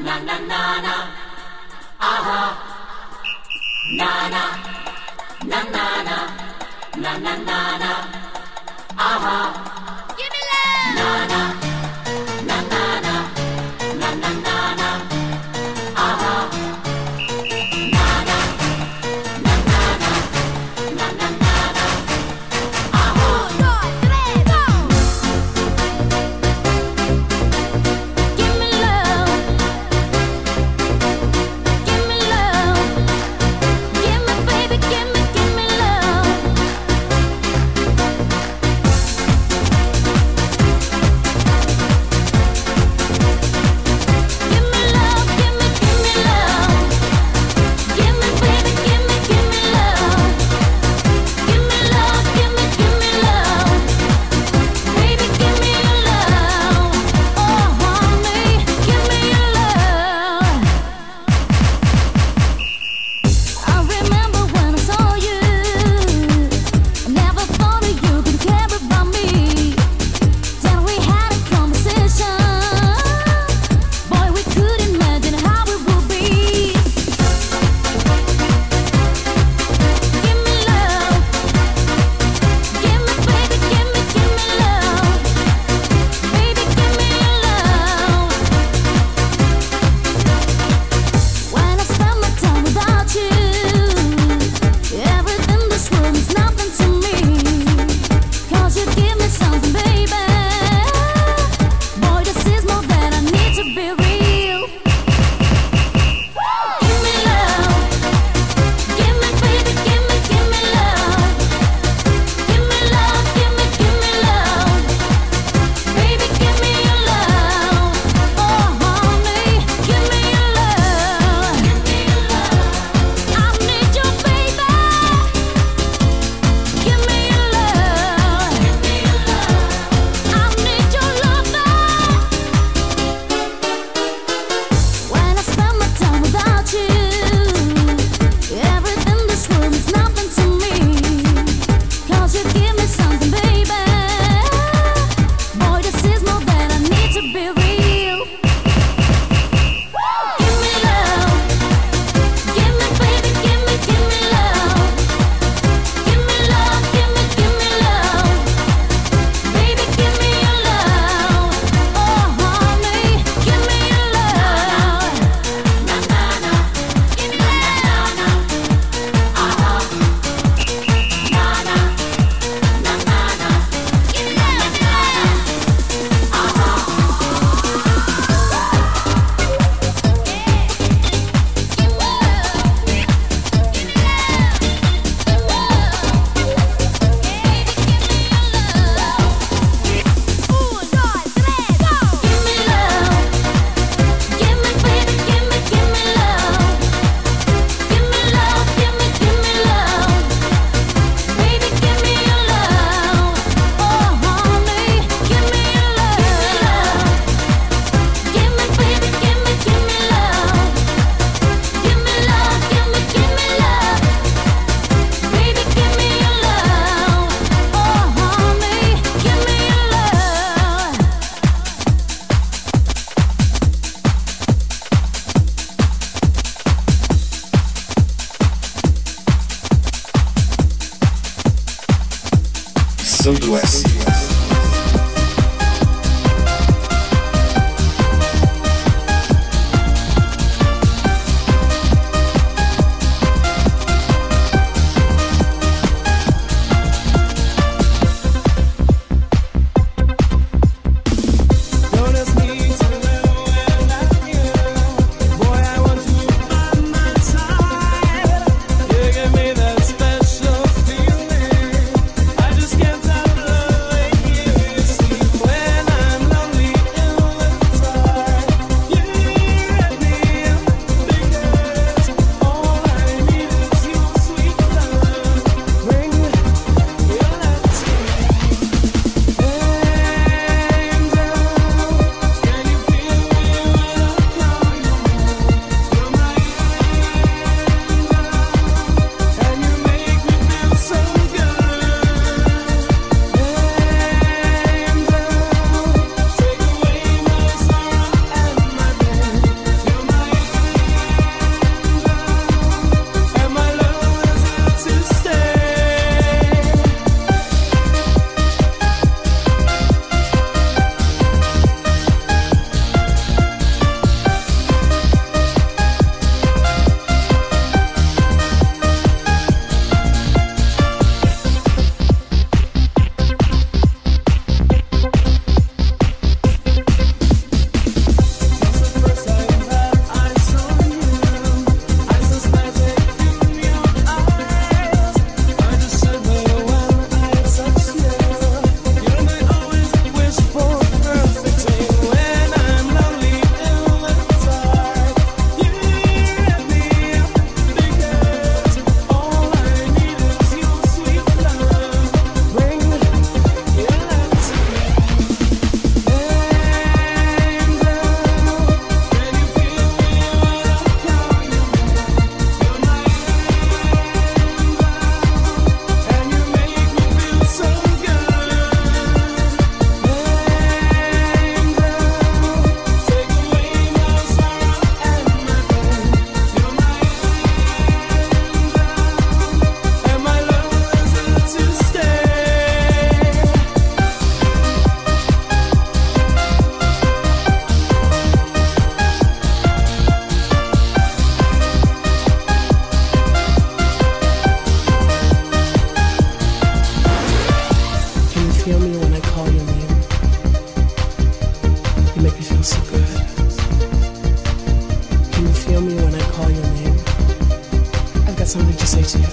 na na na na, aha, na na na na na, na na na na, aha, give me love, na na na na na, na na na na, aha, na na na na na, na na na na, aha. 1, 2, 3, 4. city.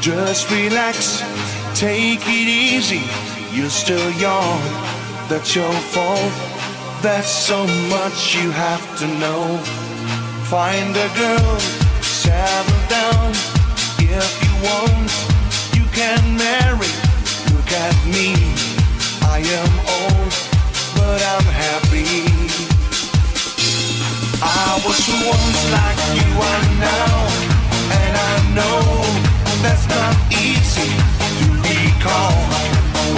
Just relax, take it easy, you're still young, that's your fault, there's so much you have to know. Find a girl, settle down, if you want, you can marry, look at me, I am old, but I'm happy. I was once like you are now, and I know that's not easy to recall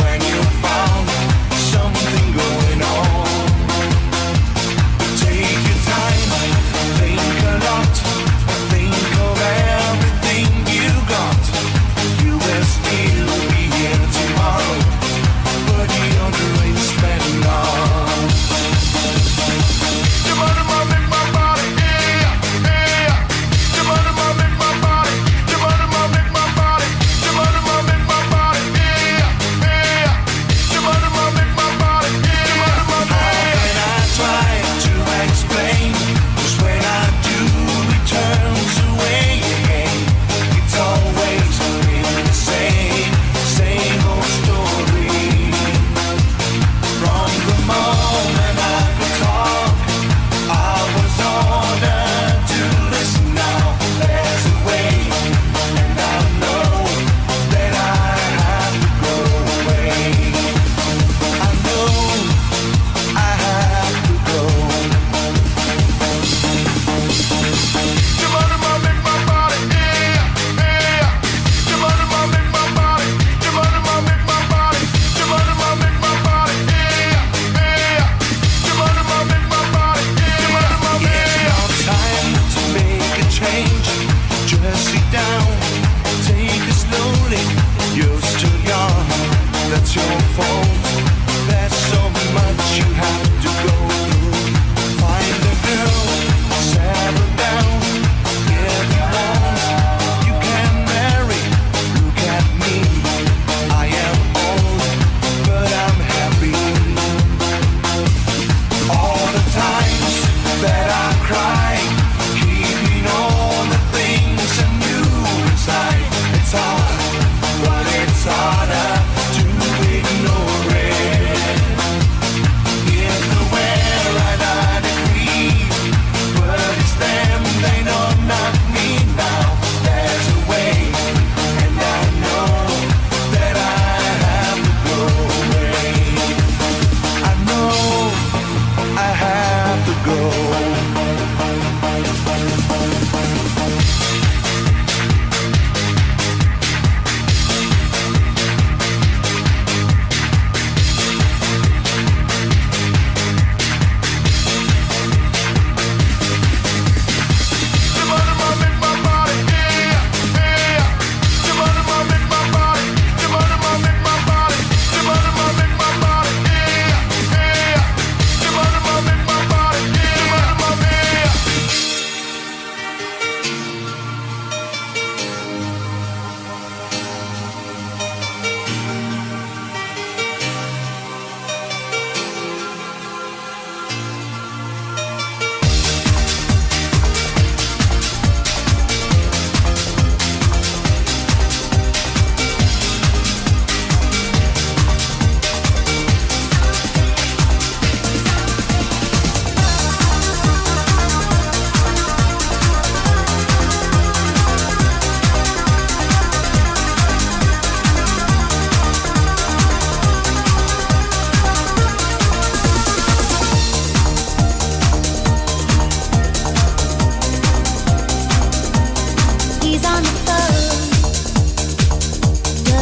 when you found something going on. Take your time, think a lot, think of everything you got.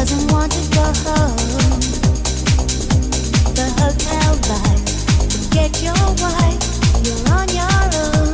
doesn't want to go home. The hotel life, forget your wife, you're on your own.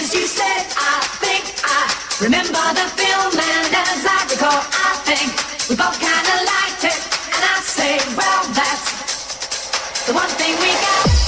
Since you said, I think I remember the film, and as I recall, I think we both kind of liked it, and I say, well, that's the one thing we got.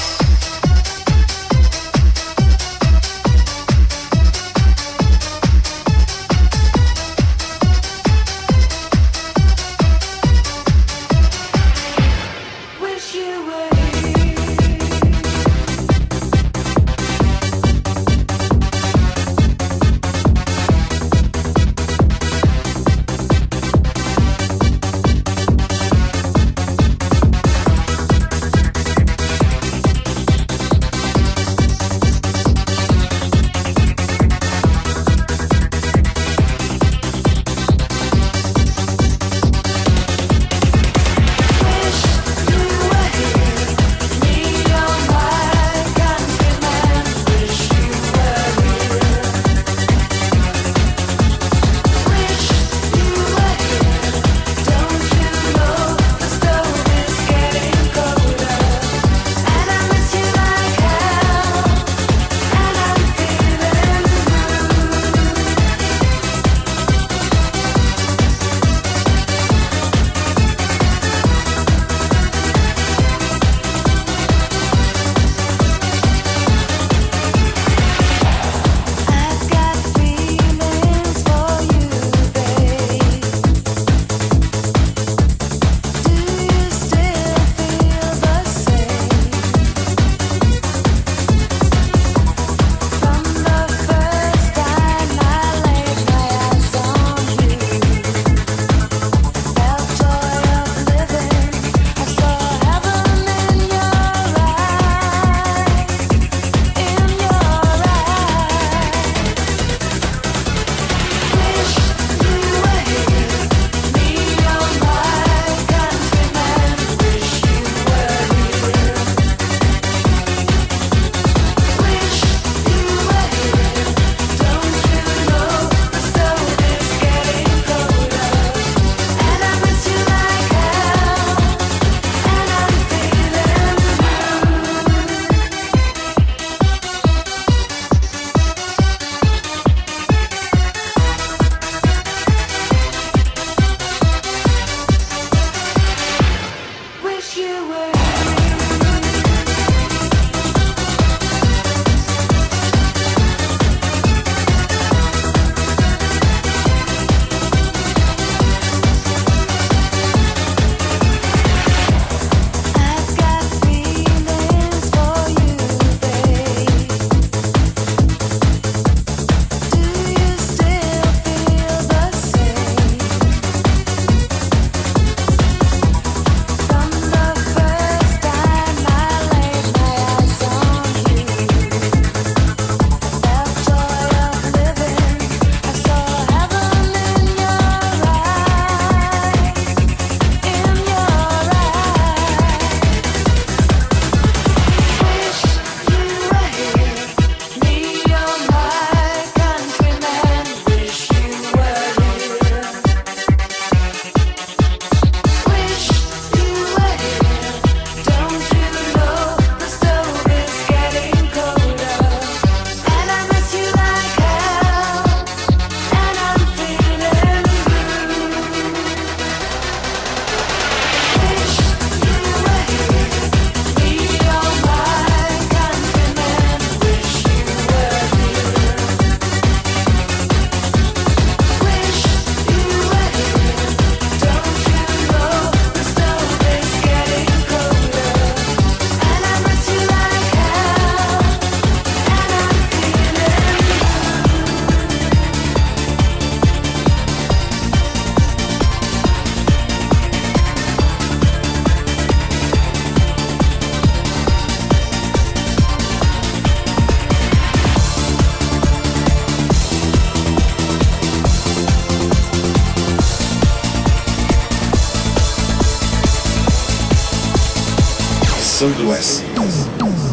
Southwest.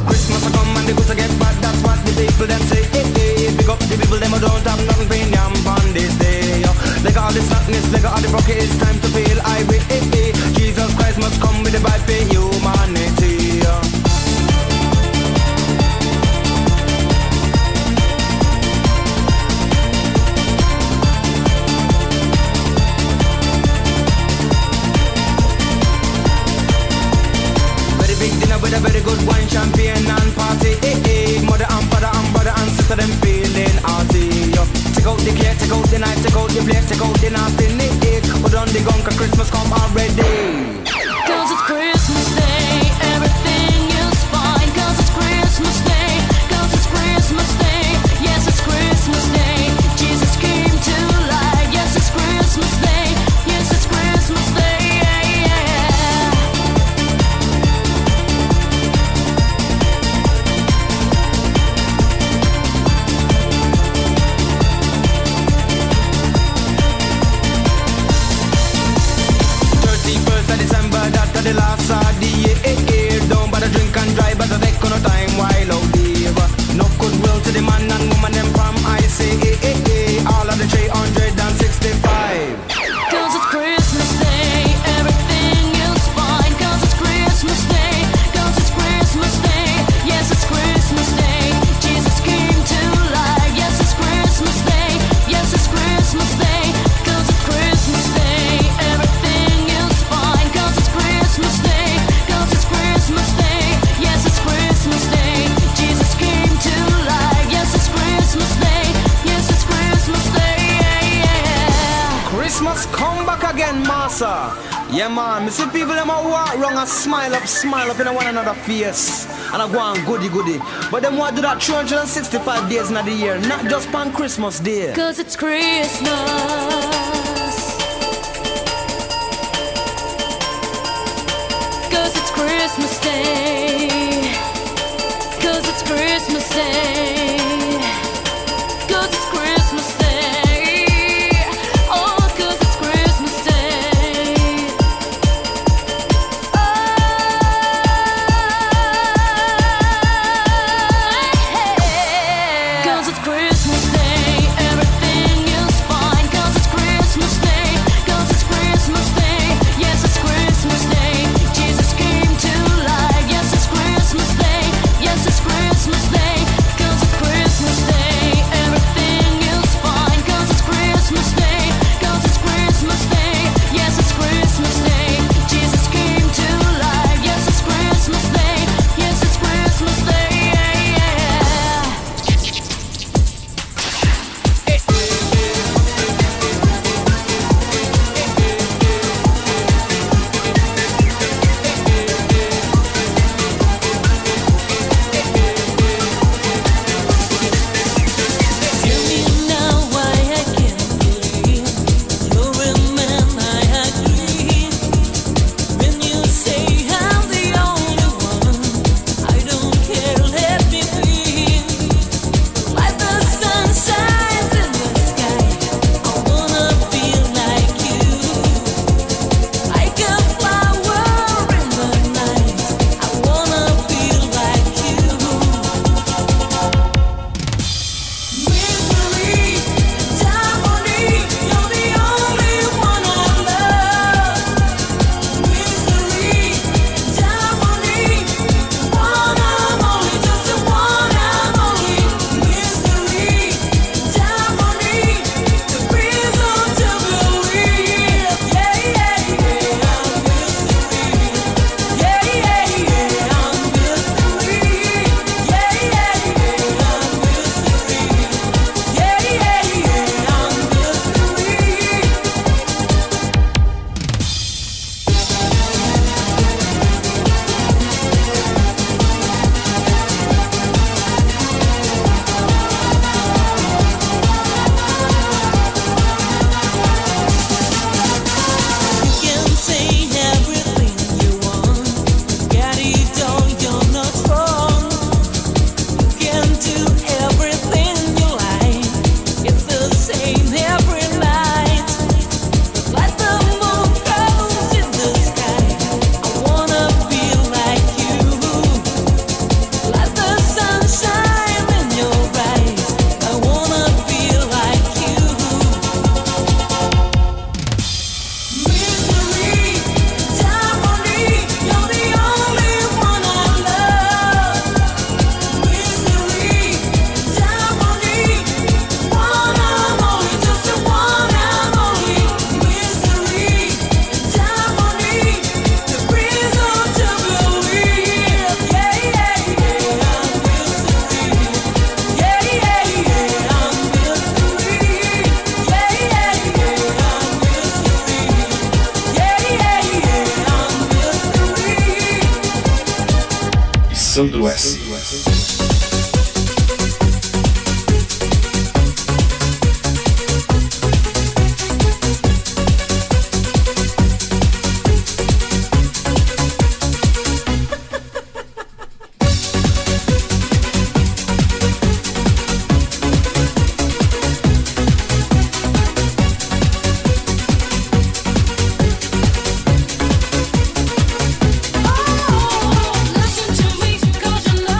Christmas a come and the goods a get bad. That's what the people them say. Hey, pick up the people them who don't have nothing premium on this day. Like all the sadness, like all the broken, it's time to feel I wait. Hey, Jesus Christ must come with the vibe for humanity. sir. Yeah, man. Me see people them a walk wrong and smile up in one another face. And I go on goody. But them want do that 365 days in the year, not just on Christmas Day. Cause it's Christmas. Cause it's Christmas Day. Cause it's Christmas Day. Cause it's Christmas Day. Cause you know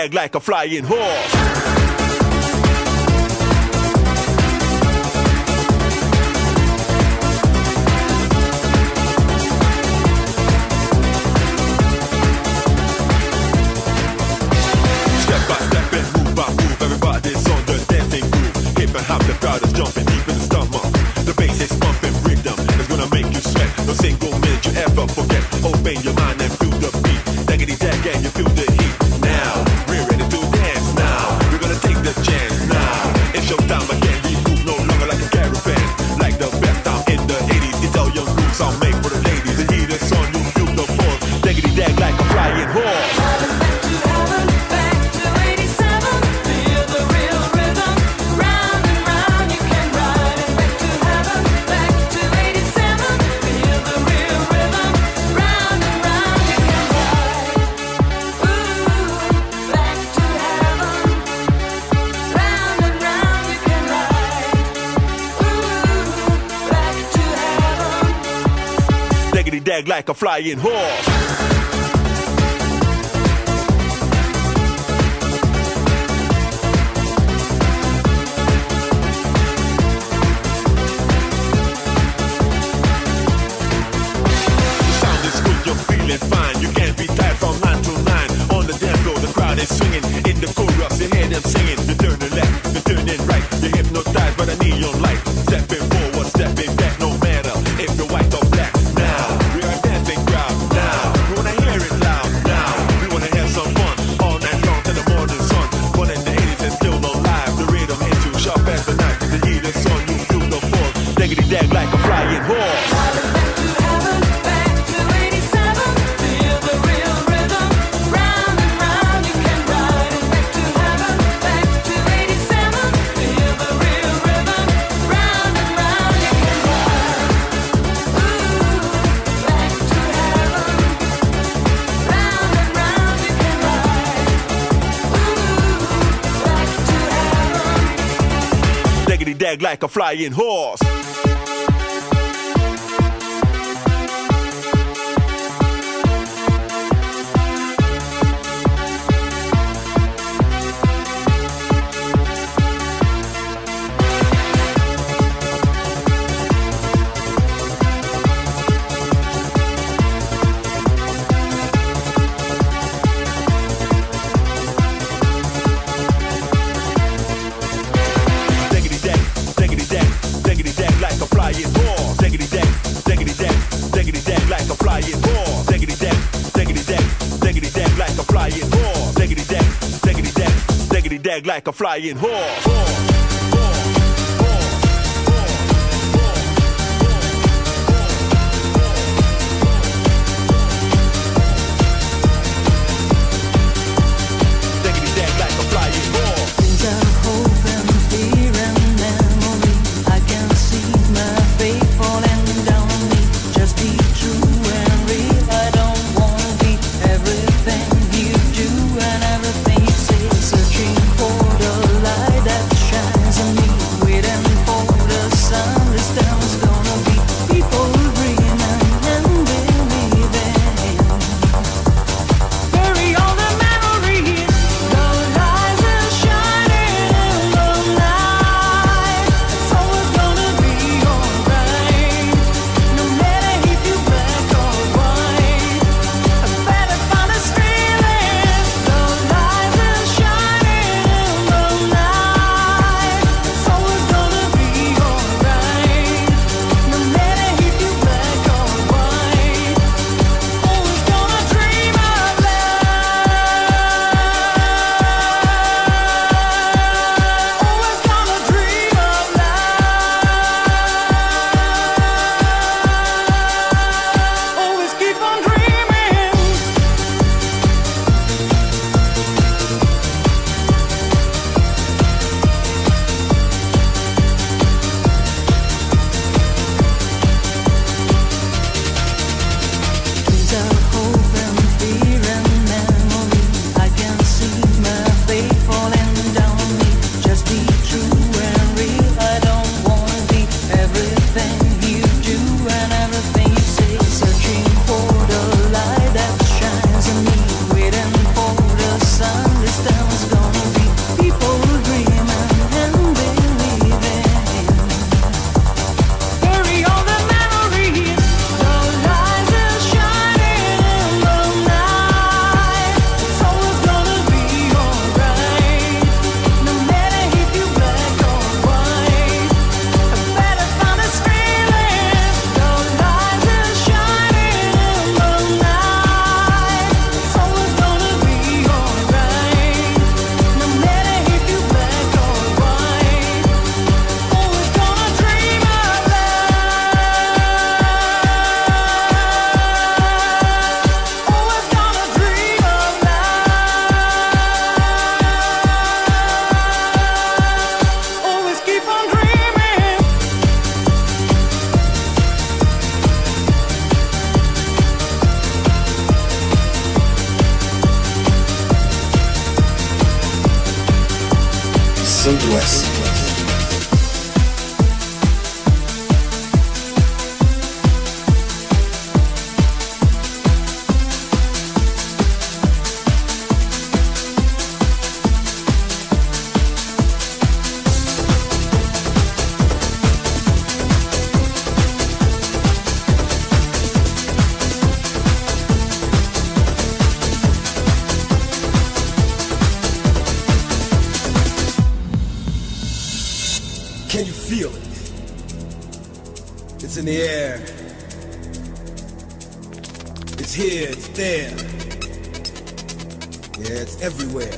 dag like a flying horse. Dag like a flying horse. Dag like a flying horse. Dag like a flying horse. Everything you do and everything you say, searching for the light that shines on Southwest. Can you feel it? It's in the air. It's here, it's there. Yeah, it's everywhere.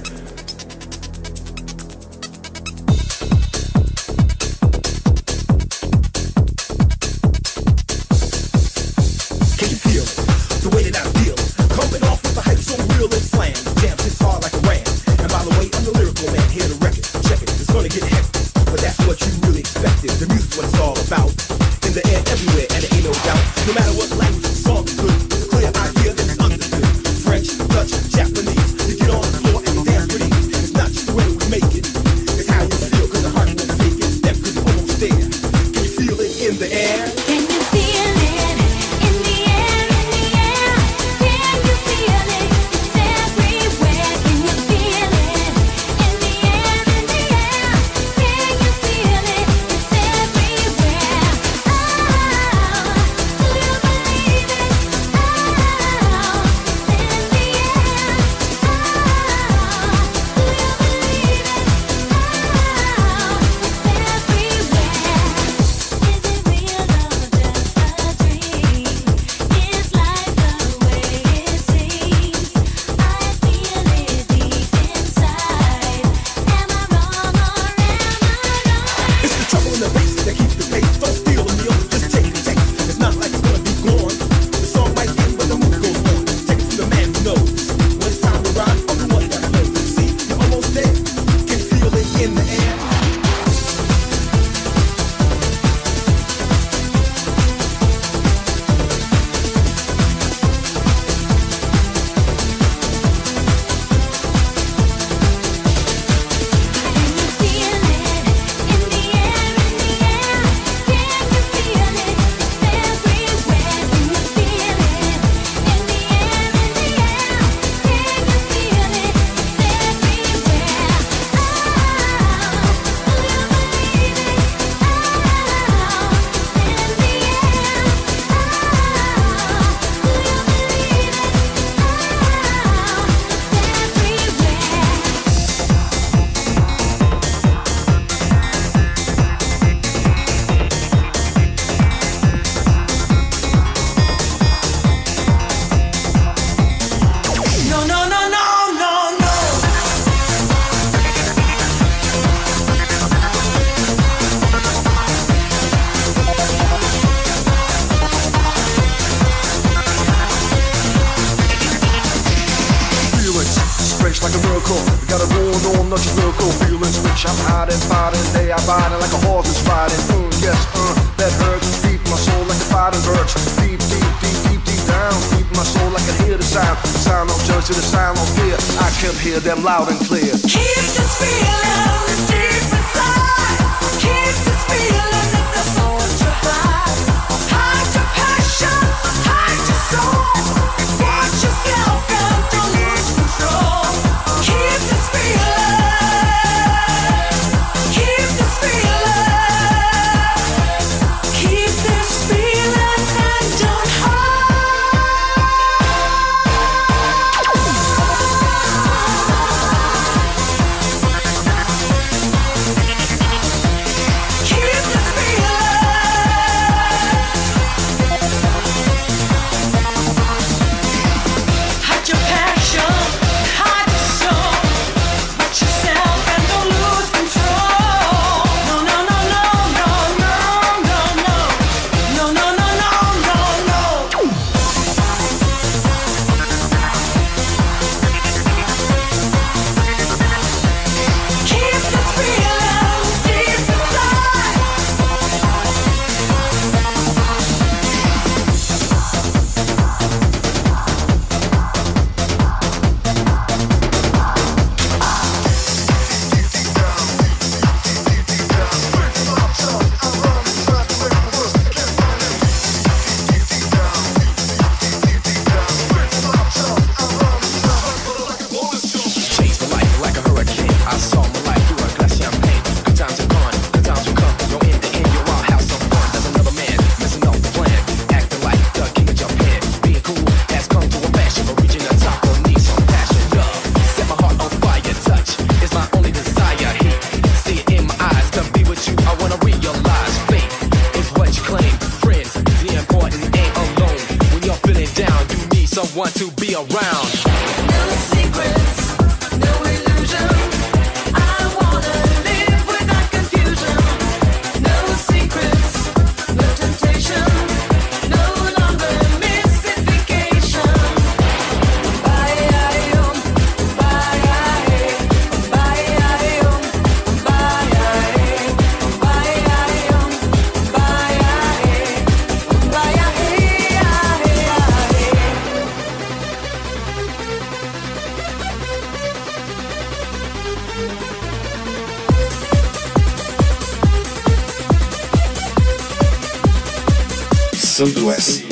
Can you feel it? The way that I feel it. Coming off with the hype so real it slams. Jams his hard like a ram. And by the way, I'm the lyrical man. Hear the record, check it, it's gonna get hectic. But that's what you really expected. The music's what it's all about. In the air, everywhere, and it ain't no doubt. No matter what language the song is good, it's a clear idea that's understood. French, Dutch, Japanese. You get on the floor and you dance with ease. It's not just the way we make it, it's how you feel, cause the heart won't fake it. Step cause you almost there. Can you feel it in the air? Can you feel it? In the air, in the air. Can you feel it? It's everywhere. Can you feel it? In the air, in the air. Like a miracle, we got a war norm, not just miracle. Feeling rich, I'm hiding, fighting, day I'm riding like a horse is riding. Yes, that hurts, beat my soul like the fighting hurts. Deep, deep, deep, deep, deep down, deep my soul, I can hear the sound. The sound of jealousy, the sound of fear, I can hear them loud and clear. Keep this feeling deep inside. Keep this feeling that the soul to hide. Hide your passion, hide your soul. Watch yourself and don't lose control. Keep this feeling, keep this feeling, keep this feeling and don't hide. someone to be around. No secrets, no illusion. I wanna live without confusion. No secrets, no temptation. No longer mystification. Sudoeste.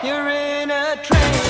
You're in a train.